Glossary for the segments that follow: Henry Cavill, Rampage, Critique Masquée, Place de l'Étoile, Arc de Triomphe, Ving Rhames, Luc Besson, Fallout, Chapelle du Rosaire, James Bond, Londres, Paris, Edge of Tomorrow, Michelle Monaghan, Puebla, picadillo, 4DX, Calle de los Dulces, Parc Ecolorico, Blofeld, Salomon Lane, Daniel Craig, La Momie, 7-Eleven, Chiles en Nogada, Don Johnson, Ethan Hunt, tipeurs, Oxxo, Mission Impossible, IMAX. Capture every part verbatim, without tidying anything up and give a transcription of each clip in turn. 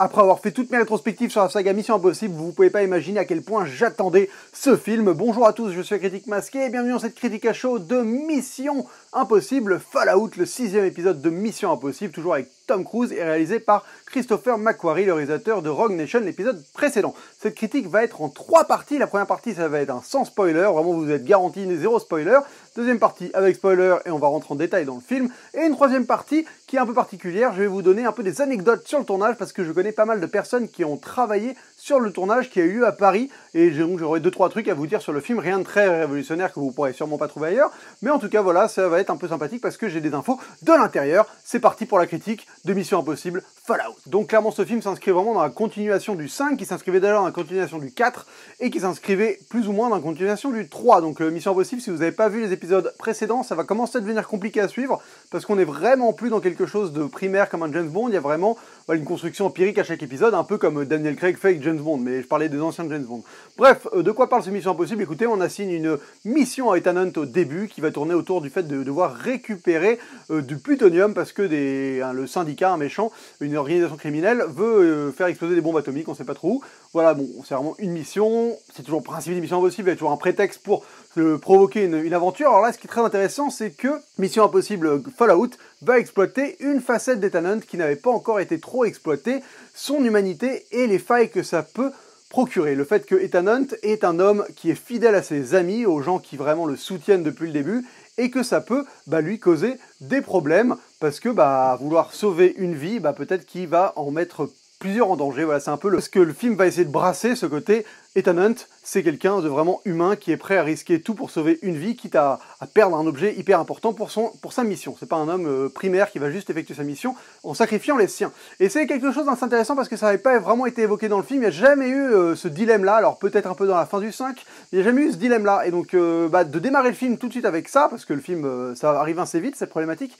Après avoir fait toutes mes rétrospectives sur la saga Mission Impossible, vous ne pouvez pas imaginer à quel point j'attendais ce film. Bonjour à tous, je suis Critique Masquée et bienvenue dans cette critique à chaud de Mission Impossible Fallout, le sixième épisode de Mission Impossible, toujours avec Tom Cruise et réalisé par Christopher McQuarrie, le réalisateur de Rogue Nation, l'épisode précédent. Cette critique va être en trois parties. La première partie, ça va être un sans spoiler, vraiment vous êtes garanti zéro spoiler. Deuxième partie avec spoiler et on va rentrer en détail dans le film. Et une troisième partie qui est un peu particulière, je vais vous donner un peu des anecdotes sur le tournage parce que je connais pas mal de personnes qui ont travaillé sur le tournage qui a eu lieu à Paris et donc j'aurai deux trois trucs à vous dire sur le film, rien de très révolutionnaire que vous pourrez sûrement pas trouver ailleurs, mais en tout cas voilà, ça va être un peu sympathique parce que j'ai des infos de l'intérieur. C'est parti pour la critique de Mission Impossible Fallout. Donc clairement ce film s'inscrit vraiment dans la continuation du cinq qui s'inscrivait d'ailleurs dans la continuation du quatre et qui s'inscrivait plus ou moins dans la continuation du trois. Donc euh, Mission Impossible, si vous n'avez pas vu les épisodes précédents, ça va commencer à devenir compliqué à suivre parce qu'on est vraiment plus dans quelque chose de primaire comme un James Bond, il y a vraiment voilà, une construction empirique à chaque épisode, un peu comme Daniel Craig fait avec James Bond, mais je parlais des anciens James Bond. Bref, de quoi parle ce Mission Impossible? Écoutez, on assigne une mission à Ethan Hunt au début qui va tourner autour du fait de devoir récupérer euh, du plutonium parce que des, hein, le syndicat, un méchant, une organisation criminelle, veut euh, faire exploser des bombes atomiques, on sait pas trop où. Voilà, bon, c'est vraiment une mission, c'est toujours le principe des missions impossibles, il y a toujours un prétexte pour euh, provoquer une, une aventure. Alors là, ce qui est très intéressant, c'est que Mission Impossible Fallout va exploiter une facette d'Ethan Hunt qui n'avait pas encore été trop exploitée, son humanité et les failles que ça peut procurer. Le fait que Ethan Hunt est un homme qui est fidèle à ses amis, aux gens qui vraiment le soutiennent depuis le début, et que ça peut bah, lui causer des problèmes, parce que bah, vouloir sauver une vie, bah, peut-être qu'il va en mettre plusieurs en danger. Voilà, c'est un peu le... ce que le film va essayer de brasser, ce côté Ethan Hunt, c'est quelqu'un de vraiment humain qui est prêt à risquer tout pour sauver une vie, quitte à, à perdre un objet hyper important pour, son, pour sa mission. C'est pas un homme euh, primaire qui va juste effectuer sa mission en sacrifiant les siens. Et c'est quelque chose d'assez intéressant parce que ça n'avait pas vraiment été évoqué dans le film, il n'y a jamais eu euh, ce dilemme-là, alors peut-être un peu dans la fin du cinq, il n'y a jamais eu ce dilemme-là. Et donc euh, bah, de démarrer le film tout de suite avec ça, parce que le film, euh, ça arrive assez vite, cette problématique,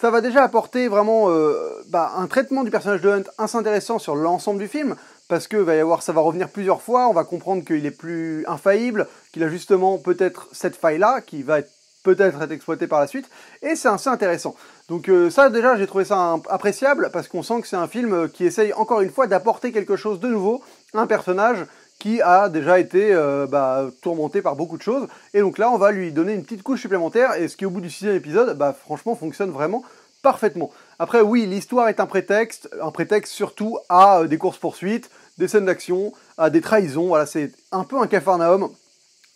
ça va déjà apporter vraiment euh, bah, un traitement du personnage de Hunt assez intéressant sur l'ensemble du film, parce que va y avoir, ça va revenir plusieurs fois, on va comprendre qu'il est plus infaillible, qu'il a justement peut-être cette faille-là, qui va peut-être être exploitée par la suite, et c'est assez intéressant. Donc euh, ça déjà j'ai trouvé ça appréciable, parce qu'on sent que c'est un film qui essaye encore une fois d'apporter quelque chose de nouveau, un personnage qui a déjà été euh, bah, tourmenté par beaucoup de choses, et donc là on va lui donner une petite couche supplémentaire, et ce qui au bout du sixième épisode, bah franchement fonctionne vraiment parfaitement. Après oui, l'histoire est un prétexte, un prétexte surtout à euh, des courses-poursuites, des scènes d'action, à des trahisons, voilà, c'est un peu un Capharnaüm.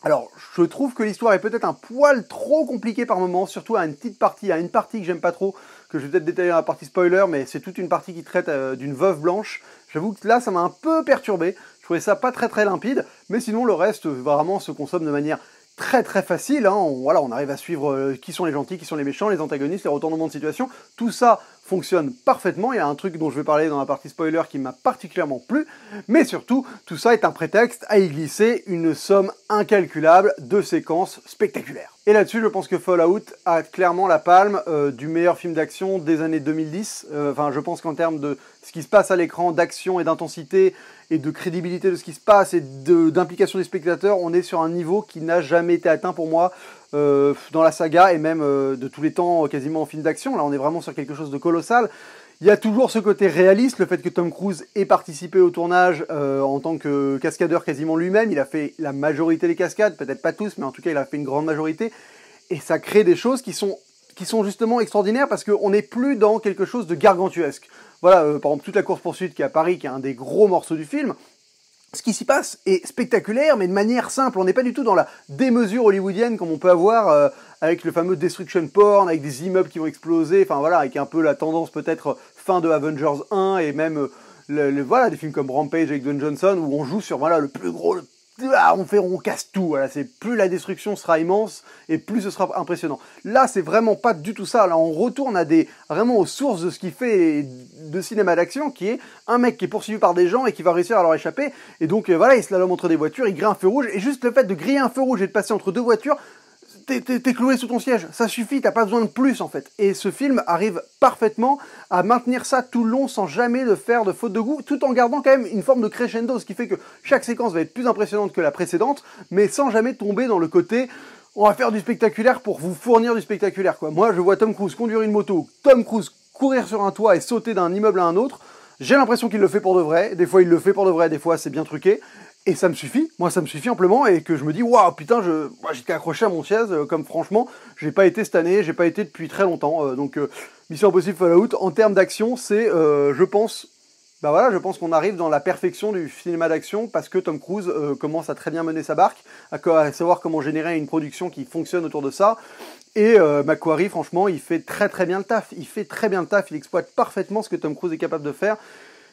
Alors, je trouve que l'histoire est peut-être un poil trop compliquée par moment, surtout à une petite partie, à une partie que j'aime pas trop, que je vais peut-être détailler dans la partie spoiler, mais c'est toute une partie qui traite euh, d'une veuve blanche. J'avoue que là, ça m'a un peu perturbé, je trouvais ça pas très très limpide, mais sinon le reste, vraiment, se consomme de manière très très facile, hein. on, voilà, on arrive à suivre euh, qui sont les gentils, qui sont les méchants, les antagonistes, les retournements de situation, tout ça fonctionne parfaitement, il y a un truc dont je vais parler dans la partie spoiler qui m'a particulièrement plu, mais surtout, tout ça est un prétexte à y glisser une somme incalculable de séquences spectaculaires. Et là-dessus, je pense que Fallout a clairement la palme euh, du meilleur film d'action des années deux mille dix, enfin euh, je pense qu'en termes de ce qui se passe à l'écran, d'action et d'intensité, et de crédibilité de ce qui se passe et d'implication de, des spectateurs, on est sur un niveau qui n'a jamais été atteint pour moi euh, dans la saga et même euh, de tous les temps quasiment en film d'action. Là on est vraiment sur quelque chose de colossal. Il y a toujours ce côté réaliste, le fait que Tom Cruise ait participé au tournage euh, en tant que cascadeur quasiment lui-même, il a fait la majorité des cascades, peut-être pas tous, mais en tout cas il a fait une grande majorité, et ça crée des choses qui sont, qui sont justement extraordinaires parce qu'on n'est plus dans quelque chose de gargantuesque. Voilà, euh, par exemple, toute la course-poursuite qui est à Paris, qui est un des gros morceaux du film, ce qui s'y passe est spectaculaire, mais de manière simple. On n'est pas du tout dans la démesure hollywoodienne comme on peut avoir euh, avec le fameux destruction porn, avec des immeubles qui vont exploser, enfin voilà, avec un peu la tendance peut-être fin de Avengers un, et même euh, le, le, voilà, des films comme Rampage avec Don Johnson, où on joue sur voilà, le plus gros... Le... Ah, on fait, on casse tout, voilà, c'est plus la destruction sera immense et plus ce sera impressionnant. Là, c'est vraiment pas du tout ça. Là, on retourne à des vraiment aux sources de ce qui fait de cinéma d'action, qui est un mec qui est poursuivi par des gens et qui va réussir à leur échapper. Et donc euh, voilà, il se slalome entre des voitures, il grille un feu rouge, et juste le fait de griller un feu rouge et de passer entre deux voitures, t'es cloué sous ton siège, ça suffit, t'as pas besoin de plus en fait. Et ce film arrive parfaitement à maintenir ça tout le long sans jamais de faire de faute de goût, tout en gardant quand même une forme de crescendo, ce qui fait que chaque séquence va être plus impressionnante que la précédente, mais sans jamais tomber dans le côté on va faire du spectaculaire pour vous fournir du spectaculaire, quoi. Moi je vois Tom Cruise conduire une moto, Tom Cruise courir sur un toit et sauter d'un immeuble à un autre, J'ai l'impression qu'il le fait pour de vrai. Des fois, il le fait pour de vrai. Des fois, c'est bien truqué. Et ça me suffit. Moi, ça me suffit amplement. Et que je me dis, waouh, putain, je, moi, j'étais accroché à mon chaise. Euh, comme franchement, j'ai pas été cette année. J'ai pas été depuis très longtemps. Euh, donc, euh, Mission Impossible Fallout, en termes d'action, c'est, euh, je pense... Bah voilà, je pense qu'on arrive dans la perfection du cinéma d'action parce que Tom Cruise euh, commence à très bien mener sa barque, à, à savoir comment générer une production qui fonctionne autour de ça. Et euh, McQuarrie, franchement, il fait très très bien le taf. Il fait très bien le taf, il exploite parfaitement ce que Tom Cruise est capable de faire.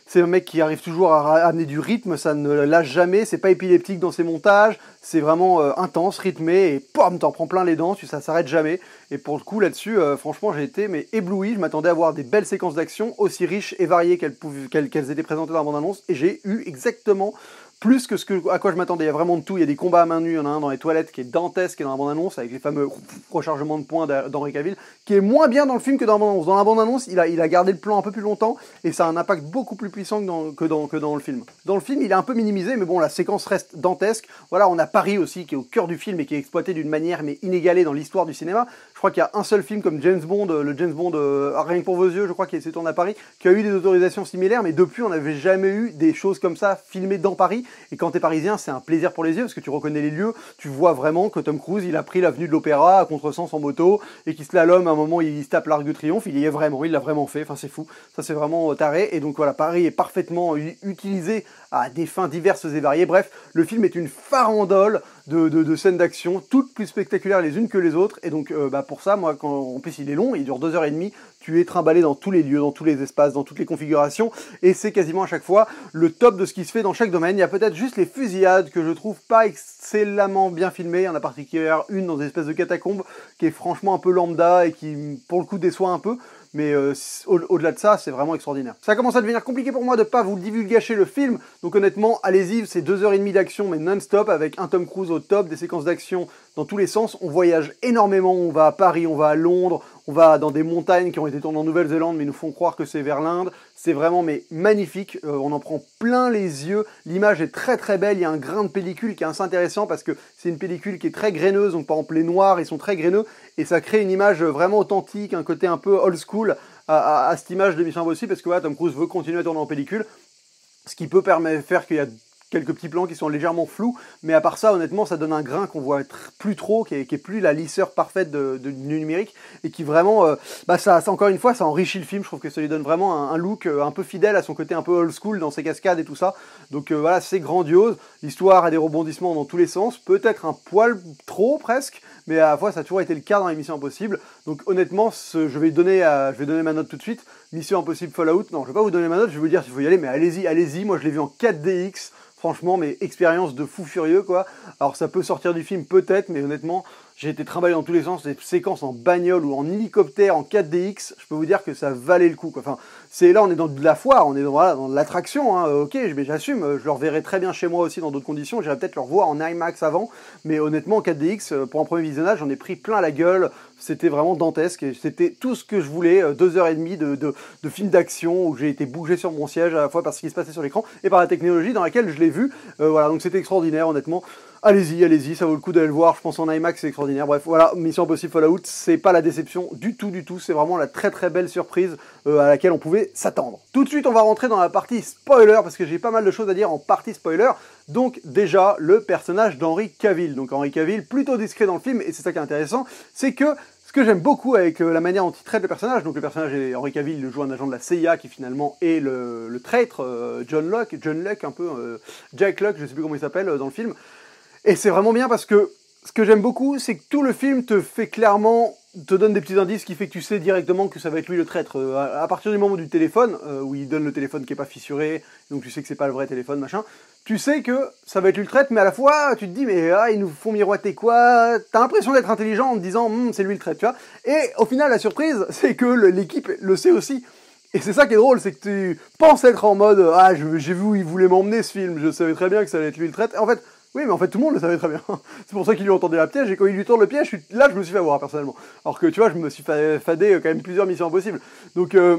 C'est un mec qui arrive toujours à amener du rythme, ça ne lâche jamais, c'est pas épileptique dans ses montages, c'est vraiment euh, intense, rythmé, et pom, t'en prends plein les dents, ça s'arrête jamais. Et pour le coup, là-dessus, euh, franchement, j'ai été mais ébloui, je m'attendais à voir des belles séquences d'action aussi riches et variées qu'elles qu'elles, qu'elles étaient présentées dans la bande-annonce, et j'ai eu exactement plus que ce que, à quoi je m'attendais. Il y a vraiment de tout, il y a des combats à main nue, il y en a un dans les toilettes qui est dantesque et dans la bande-annonce, avec les fameux rechargements de points d'Henry Cavill, qui est moins bien dans le film que dans la bande-annonce. Dans la bande-annonce, il a, il a gardé le plan un peu plus longtemps, et ça a un impact beaucoup plus puissant que dans, que, dans, que dans le film. Dans le film, il est un peu minimisé, mais bon, la séquence reste dantesque. Voilà, on a Paris aussi, qui est au cœur du film, et qui est exploité d'une manière mais inégalée dans l'histoire du cinéma. Je crois qu'il y a un seul film comme James Bond, le James Bond euh, Rien que pour vos yeux, je crois qu'il s'est tourné à Paris, qui a eu des autorisations similaires, mais depuis, on n'avait jamais eu des choses comme ça filmées dans Paris. Et quand t'es parisien, c'est un plaisir pour les yeux parce que tu reconnais les lieux, tu vois vraiment que Tom Cruise il a pris l'avenue de l'Opéra à contresens en moto et qu'il se l'allume à un moment, il se tape l'Arc de Triomphe, il y est vraiment, il l'a vraiment fait, enfin c'est fou, ça c'est vraiment taré. Et donc voilà, Paris est parfaitement utilisé à des fins diverses et variées. Bref, le film est une farandole de, de, de scènes d'action, toutes plus spectaculaires les unes que les autres. Et donc euh, bah pour ça, moi, quand, en plus il est long, il dure deux heures et demie, tu es trimballé dans tous les lieux, dans tous les espaces, dans toutes les configurations, et c'est quasiment à chaque fois le top de ce qui se fait dans chaque domaine. Il y a peut-être juste les fusillades que je trouve pas excellemment bien filmées. Il y en a particulièrement une dans des espèces de catacombes qui est franchement un peu lambda et qui pour le coup déçoit un peu. Mais euh, au-delà de ça, c'est vraiment extraordinaire. Ça commence à devenir compliqué pour moi de pas vous divulgacher le film. Donc honnêtement, allez-y, c'est deux heures et demie d'action, mais non-stop, avec un Tom Cruise au top, des séquences d'action dans tous les sens. On voyage énormément, on va à Paris, on va à Londres, on va dans des montagnes qui ont été tournées en Nouvelle-Zélande, mais nous font croire que c'est vers l'Inde. C'est vraiment mais magnifique, euh, on en prend plein les yeux. L'image est très très belle, il y a un grain de pellicule qui est assez intéressant parce que c'est une pellicule qui est très graineuse. Donc par exemple, les noirs, ils sont très graineux, et ça crée une image vraiment authentique, un côté un peu old school. À, à, à cette image de Mission Impossible parce que ouais, Tom Cruise veut continuer à tourner en pellicule, ce qui peut permettre, faire qu'il y a quelques petits plans qui sont légèrement flous, mais à part ça, honnêtement, ça donne un grain qu'on voit être plus trop, qui est, qui est plus la lisseur parfaite de, de, du numérique, et qui vraiment, euh, bah ça, ça, encore une fois, ça enrichit le film. Je trouve que ça lui donne vraiment un, un look un peu fidèle à son côté un peu old school dans ses cascades et tout ça. Donc euh, voilà, c'est grandiose. L'histoire a des rebondissements dans tous les sens, peut-être un poil trop presque, mais à la fois, ça a toujours été le cas dans les Missions Impossibles. Donc honnêtement, ce, je vais donner, à, je vais donner ma note tout de suite. Mission Impossible Fallout, non, je vais pas vous donner ma note, je vais vous dire s'il faut y aller, mais allez-y, allez-y. Moi, je l'ai vu en quatre D X. Franchement, mais expérience de fou furieux, quoi. Alors, ça peut sortir du film, peut-être, mais honnêtement, j'ai été trimballé dans tous les sens. Des séquences en bagnole ou en hélicoptère, en quatre D X, je peux vous dire que ça valait le coup, quoi. Enfin, c'est là, on est dans de la foire, on est dans, voilà, dans de l'attraction, hein. Ok, mais j'assume, je le reverrai très bien chez moi aussi dans d'autres conditions. J'irai peut-être le revoir en IMAX avant, mais honnêtement, en quatre D X, pour un premier visionnage, j'en ai pris plein la gueule. C'était vraiment dantesque et c'était tout ce que je voulais. Deux heures et demie de, de, de film d'action où j'ai été bougé sur mon siège à la fois par ce qui se passait sur l'écran et par la technologie dans laquelle je l'ai vu. Euh, voilà, donc c'était extraordinaire, honnêtement. Allez-y, allez-y, ça vaut le coup d'aller le voir. Je pense en IMAX, c'est extraordinaire. Bref, voilà, Mission Impossible Fallout, c'est pas la déception du tout, du tout. C'est vraiment la très très belle surprise euh, à laquelle on pouvait s'attendre. Tout de suite, on va rentrer dans la partie spoiler parce que j'ai pas mal de choses à dire en partie spoiler. Donc déjà, le personnage d'Henry Cavill. Donc Henry Cavill, plutôt discret dans le film, et c'est ça qui est intéressant, c'est que ce que j'aime beaucoup avec euh, la manière dont il traite le personnage, donc le personnage est Henry Cavill, il joue un agent de la C I A qui finalement est le, le traître, euh, John Locke, John Locke un peu, euh, Jack Locke, je sais plus comment il s'appelle euh, dans le film. Et c'est vraiment bien parce que ce que j'aime beaucoup, c'est que tout le film te fait clairement, te donne des petits indices qui fait que tu sais directement que ça va être lui le traître. Euh, à, à partir du moment du téléphone, euh, où il donne le téléphone qui est pas fissuré, donc tu sais que c'est pas le vrai téléphone, machin, tu sais que ça va être lui le traître, mais à la fois, tu te dis, mais ah, ils nous font miroiter quoi? T'as l'impression d'être intelligent en te disant, hm, c'est lui le traître, tu vois. Et au final, la surprise, c'est que l'équipe le sait aussi. Et c'est ça qui est drôle, c'est que tu penses être en mode, ah, j'ai vu où il voulait m'emmener ce film, je savais très bien que ça allait être lui le traître. Et en fait, oui, mais en fait, tout le monde le savait très bien. C'est pour ça qu'il lui entendait la piège, et quand il lui tourne le piège, là, je me suis fait avoir, personnellement. Alors que, tu vois, je me suis fadé quand même plusieurs Missions Impossibles. Donc, euh,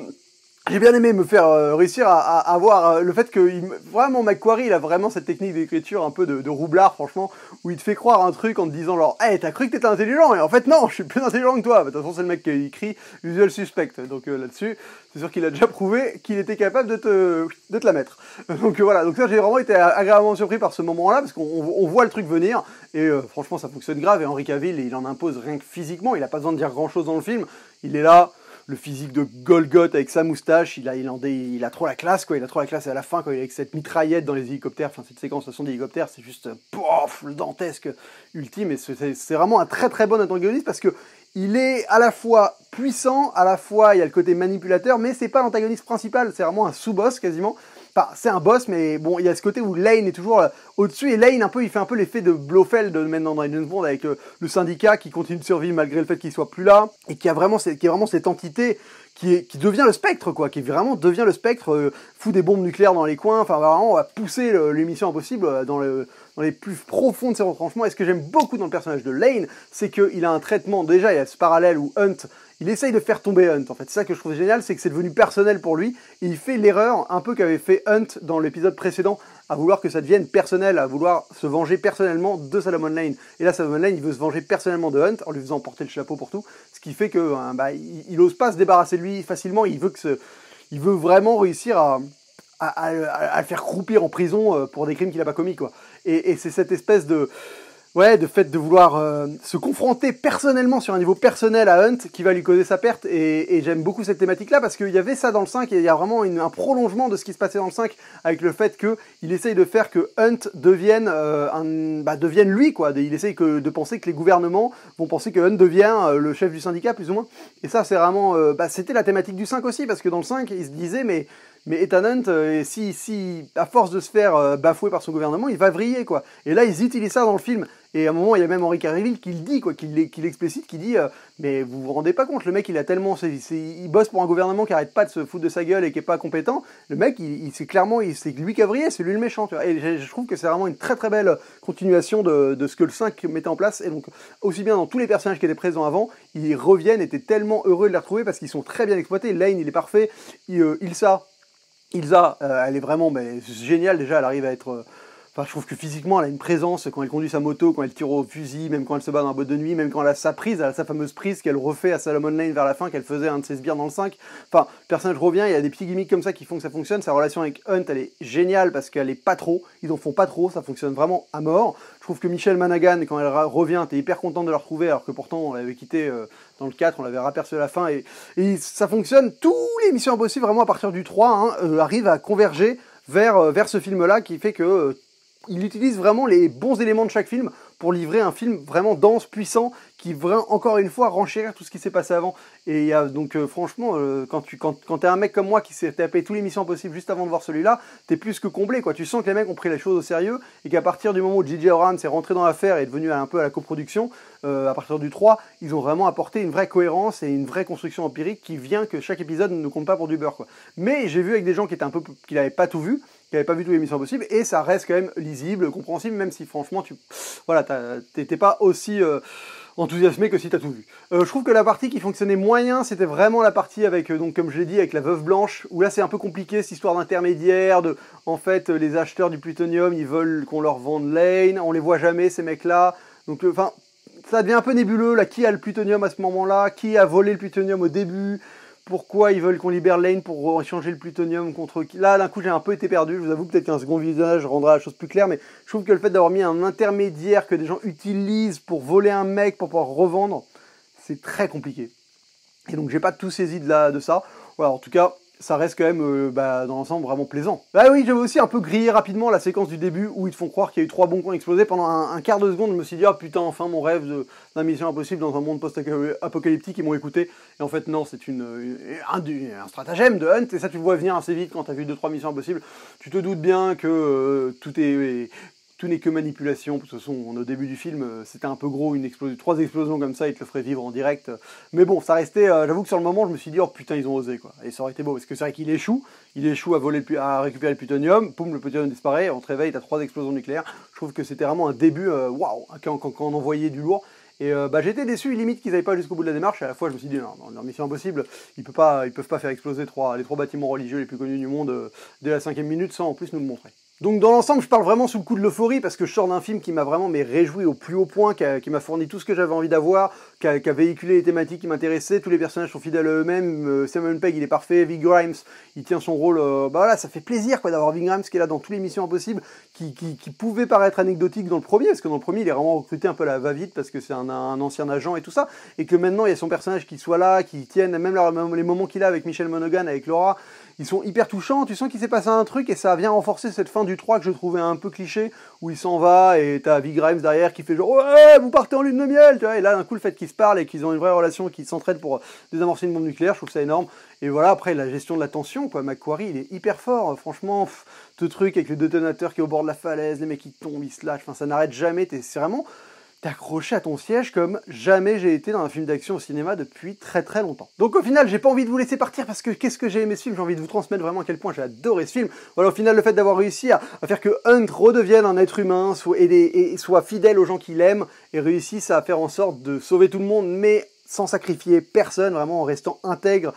J'ai bien aimé me faire euh, réussir à, à, à voir euh, le fait que il, vraiment McQuarrie, il a vraiment cette technique d'écriture un peu de, de roublard, franchement, où il te fait croire un truc en te disant genre, hey, t'as cru que t'étais intelligent, et en fait non, je suis plus intelligent que toi. De toute façon, c'est le mec qui écrit Usual Suspect, donc euh, là-dessus, c'est sûr qu'il a déjà prouvé qu'il était capable de te de te la mettre. Donc euh, voilà, donc ça j'ai vraiment été agréablement surpris par ce moment-là parce qu'on on, on voit le truc venir et euh, franchement ça fonctionne grave. Et Henry Cavill, il en impose rien que physiquement, il a pas besoin de dire grand-chose dans le film, il est là. Le physique de Golgoth avec sa moustache, il a, il, en dé, il a trop la classe, quoi. Il a trop la classe, et à la fin, quand il est avec cette mitraillette dans les hélicoptères, enfin, cette séquence de son d'hélicoptère, c'est juste, pof, le dantesque ultime, et c'est vraiment un très très bon antagoniste, parce que il est à la fois puissant, à la fois, il y a le côté manipulateur, mais c'est pas l'antagoniste principal, c'est vraiment un sous-boss, quasiment. Enfin, c'est un boss, mais bon, il y a ce côté où Lane est toujours au-dessus, et Lane, un peu, il fait un peu l'effet de Blofeld maintenant dans James Bond, avec euh, le syndicat qui continue de survivre malgré le fait qu'il soit plus là, et qui a vraiment, cette, qui a vraiment cette entité qui, est, qui devient le spectre, quoi, qui vraiment devient le spectre, euh, fout des bombes nucléaires dans les coins, enfin, vraiment, on va pousser l'émission impossible dans, le, dans les plus profonds de ses retranchements. Et ce que j'aime beaucoup dans le personnage de Lane, c'est qu'il a un traitement, déjà, il y a ce parallèle où Hunt... il essaye de faire tomber Hunt, en fait. C'est ça que je trouve génial, c'est que c'est devenu personnel pour lui, et il fait l'erreur un peu qu'avait fait Hunt dans l'épisode précédent, à vouloir que ça devienne personnel, à vouloir se venger personnellement de Salomon Lane. Et là, Salomon Lane, il veut se venger personnellement de Hunt, en lui faisant porter le chapeau pour tout, ce qui fait que, hein, bah, il, il ose pas se débarrasser de lui facilement, il veut, que ce... il veut vraiment réussir à... À, à, à le faire croupir en prison pour des crimes qu'il a pas commis, quoi. Et, et c'est cette espèce de... ouais, de fait de vouloir euh, se confronter personnellement sur un niveau personnel à Hunt qui va lui causer sa perte, et, et j'aime beaucoup cette thématique-là parce qu'il y avait ça dans le cinq, et il y a vraiment une, un prolongement de ce qui se passait dans le cinq avec le fait qu'il essaye de faire que Hunt devienne, euh, un, bah, devienne lui, quoi. Il essaye que, de penser que les gouvernements vont penser que Hunt devient euh, le chef du syndicat, plus ou moins. Et ça, c'est vraiment... Euh, bah, c'était la thématique du cinq aussi, parce que dans le cinq, il se disait, mais... mais Ethan Hunt, euh, si, si, à force de se faire euh, bafouer par son gouvernement, il va vriller, quoi. Et là, ils utilisent ça dans le film. Et à un moment, il y a même Henry Cavill qui le dit, quoi, qui l'explicite, qui dit euh, mais vous vous rendez pas compte, le mec, il a tellement... C'est, c'est, il bosse pour un gouvernement qui arrête pas de se foutre de sa gueule et qui est pas compétent. Le mec, il, il, c'est clairement... c'est lui qui a vrillé, c'est lui le méchant, tu vois. Et je trouve que c'est vraiment une très très belle continuation de, de ce que le cinq mettait en place. Et donc, aussi bien dans tous les personnages qui étaient présents avant, ils reviennent, étaient tellement heureux de les retrouver parce qu'ils sont très bien exploités. Lane, il est parfait. Il, euh, Ilsa... Ilsa, euh, elle est vraiment ben, géniale déjà, elle arrive à être... Enfin, euh, je trouve que physiquement, elle a une présence, quand elle conduit sa moto, quand elle tire au fusil, même quand elle se bat dans la boîte de nuit, même quand elle a sa prise, elle a sa fameuse prise qu'elle refait à Salomon Lane vers la fin, qu'elle faisait à un de ses sbires dans le cinq. Enfin, le personnage revient, il y a des petits gimmicks comme ça qui font que ça fonctionne. Sa relation avec Hunt, elle est géniale parce qu'elle est pas trop, ils en font pas trop, ça fonctionne vraiment à mort. Je trouve que Michelle Monaghan, quand elle revient, t'es hyper contente de la retrouver, alors que pourtant, on l'avait quittée... Euh, dans le quatre, on l'avait raperçu à la fin, et, et ça fonctionne. Tous les Missions Impossibles, vraiment à partir du trois, hein, euh, arrivent à converger vers, euh, vers ce film-là, qui fait que euh, il utilise vraiment les bons éléments de chaque film pour livrer un film vraiment dense, puissant, qui va encore une fois renchérir tout ce qui s'est passé avant. Et il y a donc euh, franchement, euh, quand tu quand, quand t'es un mec comme moi qui s'est tapé tous les Missions Impossibles juste avant de voir celui-là, t'es plus que comblé, quoi. Tu sens que les mecs ont pris les choses au sérieux, et qu'à partir du moment où J J Horan s'est rentré dans l'affaire et est devenu un peu à la coproduction, euh, à partir du trois, ils ont vraiment apporté une vraie cohérence et une vraie construction empirique qui vient que chaque épisode ne compte pas pour du beurre, quoi. Mais j'ai vu avec des gens qui étaient un peu qui n'avaient pas tout vu, qui n'avaient pas vu tous les Missions Impossibles, et ça reste quand même lisible, compréhensible, même si franchement tu voilà, t'étais pas aussi euh, enthousiasmé que si t'as tout vu. Euh, je trouve que la partie qui fonctionnait moyen, c'était vraiment la partie avec, euh, donc comme je l'ai dit, avec la veuve blanche, où là c'est un peu compliqué, cette histoire d'intermédiaire, de, en fait, euh, les acheteurs du plutonium, ils veulent qu'on leur vende Lane, on les voit jamais, ces mecs-là, donc, enfin, euh, ça devient un peu nébuleux, là, qui a le plutonium à ce moment-là, qui a volé le plutonium au début, pourquoi ils veulent qu'on libère Lane pour échanger le plutonium contre... Là, d'un coup, j'ai un peu été perdu. Je vous avoue, peut-être qu'un second visionnage rendra la chose plus claire, mais je trouve que le fait d'avoir mis un intermédiaire que des gens utilisent pour voler un mec, pour pouvoir revendre, c'est très compliqué. Et donc, j'ai pas tout saisi de, la... de ça. Voilà, en tout cas... ça reste quand même, euh, bah, dans l'ensemble, vraiment plaisant. Bah oui, j'avais aussi un peu grillé rapidement la séquence du début où ils te font croire qu'il y a eu trois bombes qui ont explosé. Pendant un, un quart de seconde, je me suis dit, ah putain, enfin mon rêve d'un Mission Impossible dans un monde post-apocalyptique, ils m'ont écouté. Et en fait, non, c'est une, une, une, un stratagème de Hunt, et ça, tu le vois venir assez vite quand t'as vu deux trois Missions Impossibles. Tu te doutes bien que euh, tout est... est tout n'est que manipulation, parce que de toute façon, au début du film, c'était un peu gros, une explosion, trois explosions comme ça, ils te le feraient vivre en direct. Mais bon, ça restait, euh, j'avoue que sur le moment, je me suis dit, oh putain, ils ont osé, quoi. Et ça aurait été beau, parce que c'est vrai qu'il échoue, il échoue à, voler le, à récupérer le plutonium, poum, le plutonium disparaît, on te réveille, t'as trois explosions nucléaires. Je trouve que c'était vraiment un début, waouh, wow, quand, quand, quand on envoyait du lourd. Et euh, bah, j'étais déçu, limite, qu'ils n'allaient pas jusqu'au bout de la démarche. À la fois, je me suis dit, non, dans leur Mission Impossible, ils ne peuvent, peuvent pas faire exploser trois, les trois bâtiments religieux les plus connus du monde euh, dès la cinquième minute sans en plus nous le montrer. Donc dans l'ensemble, je parle vraiment sous le coup de l'euphorie parce que je sors d'un film qui m'a vraiment mais réjoui au plus haut point, qui, qui m'a fourni tout ce que j'avais envie d'avoir, qui a, qui a véhiculé les thématiques qui m'intéressaient, tous les personnages sont fidèles à eux-mêmes, euh, Simon Pegg il est parfait, Ving Rhames il tient son rôle, euh, bah voilà, ça fait plaisir quoi d'avoir Ving Rhames qui est là dans toutes les missions impossibles, qui, qui, qui pouvait paraître anecdotique dans le premier, parce que dans le premier il est vraiment recruté un peu à la va-vite parce que c'est un, un ancien agent et tout ça, et que maintenant il y a son personnage qui soit là, qui tienne, même leur, les moments qu'il a avec Michelle Monaghan, avec Laura, ils sont hyper touchants, tu sens qu'il s'est passé un truc et ça vient renforcer cette fin du trois que je trouvais un peu cliché, où il s'en va et t'as Ving Rhames derrière qui fait genre ouais vous partez en lune de miel, tu vois, et là d'un coup le fait qu'ils se parlent et qu'ils ont une vraie relation, qu'ils s'entraident pour désamorcer une bombe nucléaire, je trouve ça énorme. Et voilà, après la gestion de la tension quoi, McQuarrie il est hyper fort, franchement pff, ce truc avec le détonateur qui est au bord de la falaise, les mecs qui tombent, ils se lâchent, enfin ça n'arrête jamais, t'es, c'est vraiment accroché à ton siège comme jamais j'ai été dans un film d'action au cinéma depuis très très longtemps. Donc au final, j'ai pas envie de vous laisser partir parce que qu'est-ce que j'ai aimé ce film, j'ai envie de vous transmettre vraiment à quel point j'ai adoré ce film. Voilà, au final, le fait d'avoir réussi à, à faire que Hunt redevienne un être humain soit, et, des, et soit fidèle aux gens qu'il aime et réussisse à faire en sorte de sauver tout le monde mais sans sacrifier personne, vraiment en restant intègre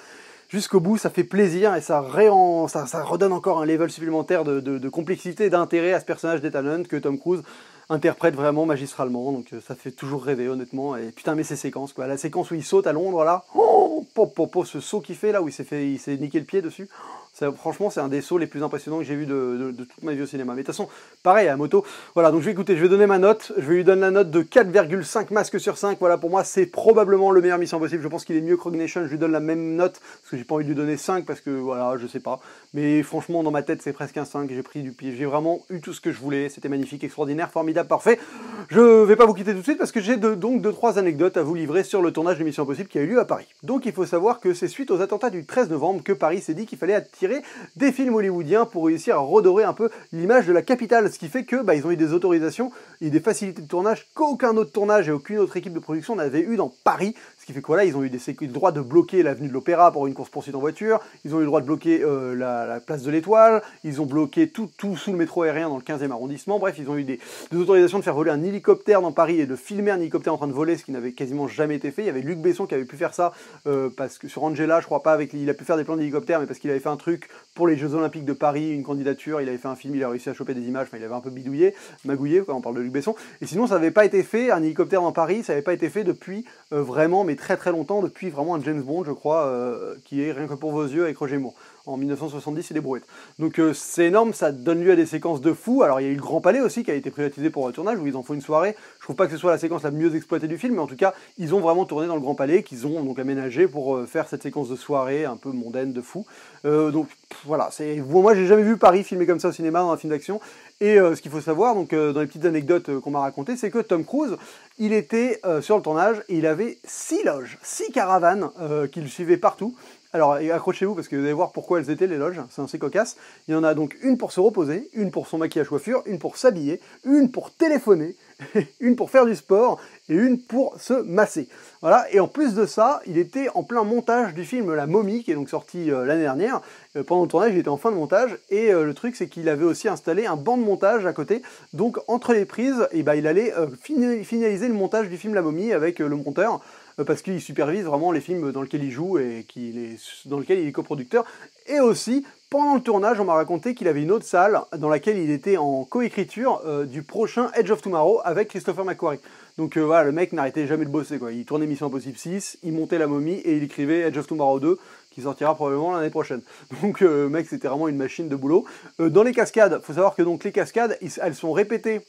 jusqu'au bout, ça fait plaisir et ça, ré- ça, ça redonne encore un level supplémentaire de, de, de complexité et d'intérêt à ce personnage d'Ethan Hunt que Tom Cruise interprète vraiment magistralement, donc euh, ça fait toujours rêver honnêtement, et putain mais ces séquences quoi, la séquence où il saute à Londres là, oh, pop, pop, pop, ce saut qu'il fait là où il s'est fait, il s'est niqué le pied dessus, ça, franchement c'est un des sauts les plus impressionnants que j'ai vu de, de, de toute ma vie au cinéma, mais de toute façon pareil à la moto, voilà donc je vais écouter, je vais donner ma note, je vais lui donner la note de quatre virgule cinq masques sur cinq, voilà pour moi c'est probablement le meilleur Mission Impossible, je pense qu'il est mieux que Rogue Nation, je lui donne la même note, parce que j'ai pas envie de lui donner cinq, parce que voilà je sais pas, mais franchement dans ma tête c'est presque un cinq, j'ai pris du pied, j'ai vraiment eu tout ce que je voulais, c'était magnifique, extraordinaire, formidable, parfait. Je vais pas vous quitter tout de suite parce que j'ai de, donc deux trois anecdotes à vous livrer sur le tournage de Mission Impossible qui a eu lieu à Paris. Donc il faut savoir que c'est suite aux attentats du treize novembre que Paris s'est dit qu'il fallait attirer des films hollywoodiens pour réussir à redorer un peu l'image de la capitale, ce qui fait que bah, ils ont eu des autorisations et des facilités de tournage qu'aucun autre tournage et aucune autre équipe de production n'avait eu dans Paris, ce qui fait que voilà, ils ont eu des sécu- le droit de bloquer l'avenue de l'Opéra pour une course-poursuite en voiture, ils ont eu le droit de bloquer euh, la, la place de l'Étoile, ils ont bloqué tout, tout sous le métro aérien dans le quinzième arrondissement, bref, ils ont eu des, des autorisation de faire voler un hélicoptère dans Paris et de filmer un hélicoptère en train de voler, ce qui n'avait quasiment jamais été fait. Il y avait Luc Besson qui avait pu faire ça euh, parce que sur Angela, je crois pas, avec, il a pu faire des plans d'hélicoptère, mais parce qu'il avait fait un truc pour les Jeux Olympiques de Paris, une candidature, il avait fait un film, il a réussi à choper des images, enfin il avait un peu bidouillé, magouillé, quoi, on parle de Luc Besson. Et sinon, ça n'avait pas été fait, un hélicoptère dans Paris, ça n'avait pas été fait depuis euh, vraiment, mais très très longtemps, depuis vraiment un James Bond, je crois, euh, qui est Rien que pour vos yeux avec Roger Moore. En mille neuf cent soixante-dix, et des brouettes. Donc euh, c'est énorme, ça donne lieu à des séquences de fous. Alors il y a eu le Grand Palais aussi qui a été privatisé pour le tournage où ils en font une soirée. Je trouve pas que ce soit la séquence la mieux exploitée du film, mais en tout cas ils ont vraiment tourné dans le Grand Palais qu'ils ont donc aménagé pour euh, faire cette séquence de soirée un peu mondaine de fous. Euh, donc pff, voilà, c'est bon, moi j'ai jamais vu Paris filmé comme ça au cinéma dans un film d'action. Et euh, ce qu'il faut savoir, donc euh, dans les petites anecdotes euh, qu'on m'a racontées, c'est que Tom Cruise, il était euh, sur le tournage et il avait six loges, six caravanes euh, qui le suivaient partout. Alors accrochez-vous parce que vous allez voir pourquoi elles étaient les loges, c'est assez cocasse. Il y en a donc une pour se reposer, une pour son maquillage coiffure, une pour s'habiller, une pour téléphoner, une pour faire du sport et une pour se masser. Voilà, et en plus de ça, il était en plein montage du film La Momie qui est donc sorti euh, l'année dernière. Euh, pendant le tournage, il était en fin de montage et euh, le truc c'est qu'il avait aussi installé un banc de montage à côté. Donc entre les prises, et bah, il allait euh, finaliser le montage du film La Momie avec euh, le monteur. Parce qu'il supervise vraiment les films dans lesquels il joue et qu'il est, dans lesquels il est coproducteur. Et aussi, pendant le tournage, on m'a raconté qu'il avait une autre salle dans laquelle il était en coécriture euh, du prochain Edge of Tomorrow avec Christopher McQuarrie. Donc euh, voilà, le mec n'arrêtait jamais de bosser, quoi. Il tournait Mission Impossible six, il montait La Momie et il écrivait Edge of Tomorrow deux, qui sortira probablement l'année prochaine. Donc euh, le mec, c'était vraiment une machine de boulot. Euh, dans les cascades, il faut savoir que donc, les cascades, elles sont répétées.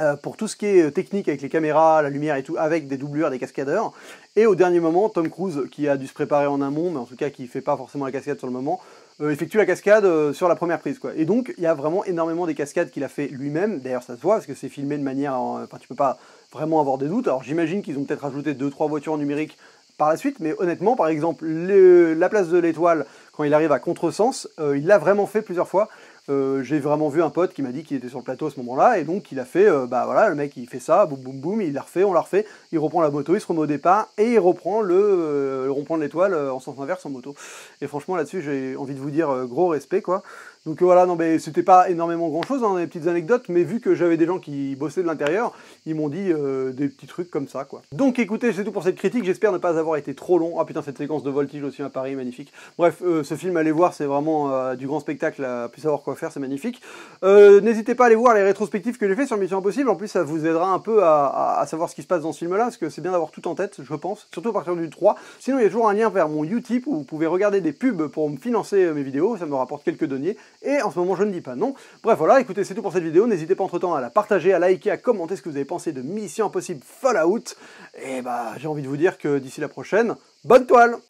Euh, pour tout ce qui est technique avec les caméras, la lumière et tout, avec des doublures, des cascadeurs. Et au dernier moment, Tom Cruise, qui a dû se préparer en amont, mais en tout cas qui fait pas forcément la cascade sur le moment, Euh, effectue la cascade euh, sur la première prise, quoi. Et donc, il y a vraiment énormément des cascades qu'il a fait lui-même. D'ailleurs, ça se voit, parce que c'est filmé de manière... Enfin, euh, tu peux pas vraiment avoir des doutes. Alors, j'imagine qu'ils ont peut-être ajouté deux trois voitures numériques par la suite, mais honnêtement, par exemple, le, la place de l'Étoile, quand il arrive à contresens, euh, il l'a vraiment fait plusieurs fois. Euh, j'ai vraiment vu un pote qui m'a dit qu'il était sur le plateau à ce moment-là, et donc il a fait, euh, bah voilà, le mec il fait ça, boum boum boum, il la refait, on la refait, il reprend la moto, il se remet au départ, et il reprend le, euh, le rond-point de l'Étoile euh, en sens inverse en moto. Et franchement là-dessus j'ai envie de vous dire euh, gros respect quoi. Donc euh, voilà, non mais c'était pas énormément grand chose, hein, des petites anecdotes, mais vu que j'avais des gens qui bossaient de l'intérieur, ils m'ont dit euh, des petits trucs comme ça quoi. Donc écoutez, c'est tout pour cette critique, j'espère ne pas avoir été trop long. Ah putain, cette séquence de voltige aussi à Paris, magnifique. Bref, euh, ce film, allez voir, c'est vraiment euh, du grand spectacle, à plus savoir quoi faire, c'est magnifique. Euh, N'hésitez pas à aller voir les rétrospectives que j'ai fait sur Mission Impossible, en plus ça vous aidera un peu à, à, à savoir ce qui se passe dans ce film là, parce que c'est bien d'avoir tout en tête, je pense, surtout à partir du trois. Sinon il y a toujours un lien vers mon Utip où vous pouvez regarder des pubs pour me financer mes vidéos, ça me rapporte quelques deniers. Et en ce moment, je ne dis pas non. Bref, voilà, écoutez, c'est tout pour cette vidéo. N'hésitez pas entre-temps à la partager, à liker, à commenter ce que vous avez pensé de Mission Impossible Fallout. Et bah, j'ai envie de vous dire que d'ici la prochaine, bonne toile!